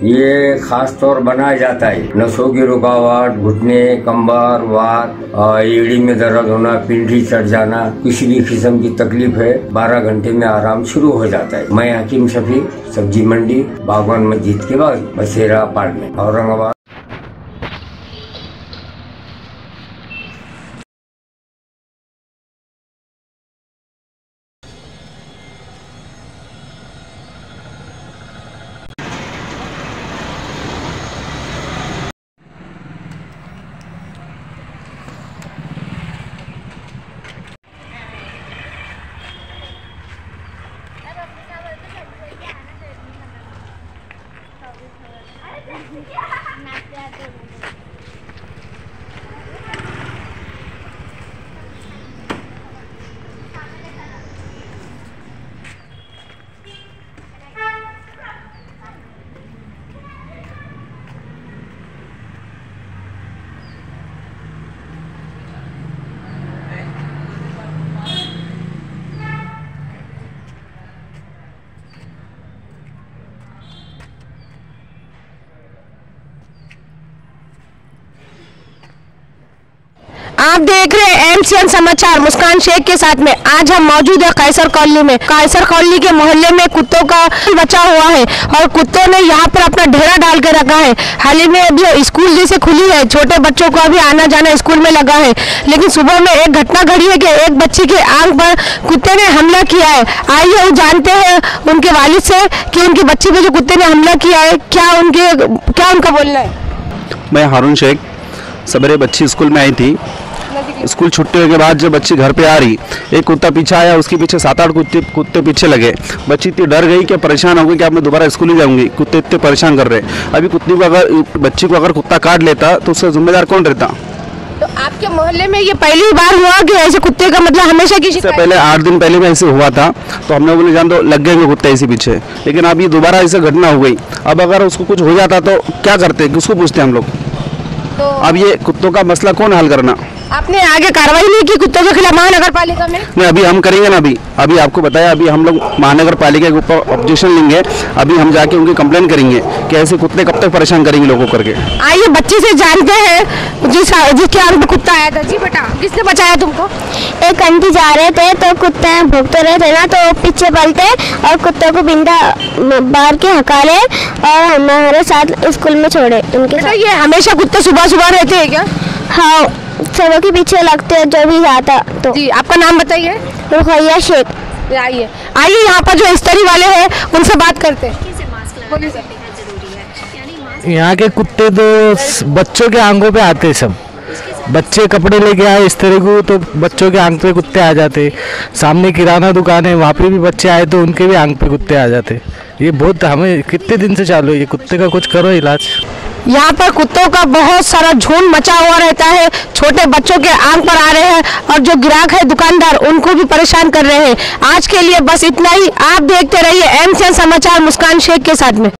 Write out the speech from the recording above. ये खास तौर बनाया जाता है नसों की रुकावट, घुटने, कंबर, वात, एड़ी में दर्द होना, पिंडी चढ़ जाना, किसी भी किस्म की तकलीफ है 12 घंटे में आराम शुरू हो जाता है। मैं हकीम शफी, सब्जी मंडी, बागवान मस्जिद के बाद बसेरा अपार्टमेंट, औरंगाबाद। आप देख रहे हैं MCN समाचार मुस्कान शेख के साथ में। आज हम मौजूद है कैसर कॉलोनी में। कैसर कॉलोनी के मोहल्ले में कुत्तों का बचा हुआ है और कुत्तों ने यहाँ पर अपना ढेरा डाल के रखा है। हाल ही में अभी स्कूल जैसे खुली है, छोटे बच्चों को अभी आना जाना स्कूल में लगा है, लेकिन सुबह में एक घटना घटी है कि एक बच्ची के आंख पर कुत्ते ने हमला किया है। आइए जानते हैं उनके वालिद से कि उनकी बच्ची पर जो कुत्ते ने हमला किया है क्या उनका बोलना है। मैं हारून शेख। सवेरे बच्ची स्कूल में आई थी, स्कूल छुट्टी होने के बाद जब बच्ची घर पे आ रही, एक कुत्ता पीछे आया, उसके पीछे 7-8 कुत्ते पीछे लगे। बच्ची इतनी डर गई कि परेशान हो गई कि अब मैं दोबारा स्कूल ही जाऊंगी, कुत्ते इतने परेशान कर रहे। अभी कुत्ते को अगर बच्ची को अगर कुत्ता काट लेता तो उसका जिम्मेदार कौन रहता। तो आपके मोहल्ले में ये पहली बार हुआ कि ऐसे कुत्ते का मतलब हमेशा किसी से पहले 8 दिन पहले भी ऐसे हुआ था, तो हम लोगों ने जान दो लग गए कुत्ते इसी पीछे, लेकिन अब ये दोबारा ऐसे घटना हो गई। अब अगर उसको कुछ हो जाता तो क्या करते, किसको पूछते हम लोग। अब ये कुत्तों का मसला कौन हल करना। आपने आगे कार्रवाई नहीं की कुत्तों के खिलाफ महानगरपालिका में। नहीं, अभी हम करेंगे ना। अभी आपको बताया, अभी हम लोग महानगरपालिका के ऊपर ऑब्जेक्शन लेंगे। अभी हम जाके उनकी कंप्लेंट करेंगे कि ऐसे कुत्ते कब तक परेशान करेंगे लोगों करके। आइए बच्चे से जानते हैं जिसके आंख में कुत्ता आया था। जी बेटा, किसने बचाया तुमको। एक आंटी जा रहे थे तो कुत्ते भोंकते रहे थे ना, तो पीछे पलटे और कुत्ते को बिंदा बाहर के हकाले और हमारे साथ स्कूल में छोड़े। उनके ये हमेशा कुत्ते सुबह सुबह रहते हैं क्या। हाँ, सबों के पीछे लगते हैं जो भी जाता। तो जी आपका नाम बताइए। रुखैया शेख। आइए यहाँ पर जो इस्तरी वाले हैं उनसे बात करते हैं। यहाँ के कुत्ते तो बच्चों के आंखों पे आते हैं, सब बच्चे कपड़े लेके आए इस तरह को तो बच्चों के आंख पे कुत्ते आ जाते। सामने किराना दुकान है, वहाँ पे भी बच्चे आए तो उनके भी आंख पे कुत्ते आ जाते। ये बहुत हमें कितने दिन से चालू है, ये कुत्ते का कुछ करो इलाज। यहाँ पर कुत्तों का बहुत सारा झुंड मचा हुआ रहता है, छोटे बच्चों के आंख पर आ रहे हैं और जो ग्राहक है दुकानदार उनको भी परेशान कर रहे हैं। आज के लिए बस इतना ही। आप देखते रहिए MCN समाचार मुस्कान शेख के साथ में।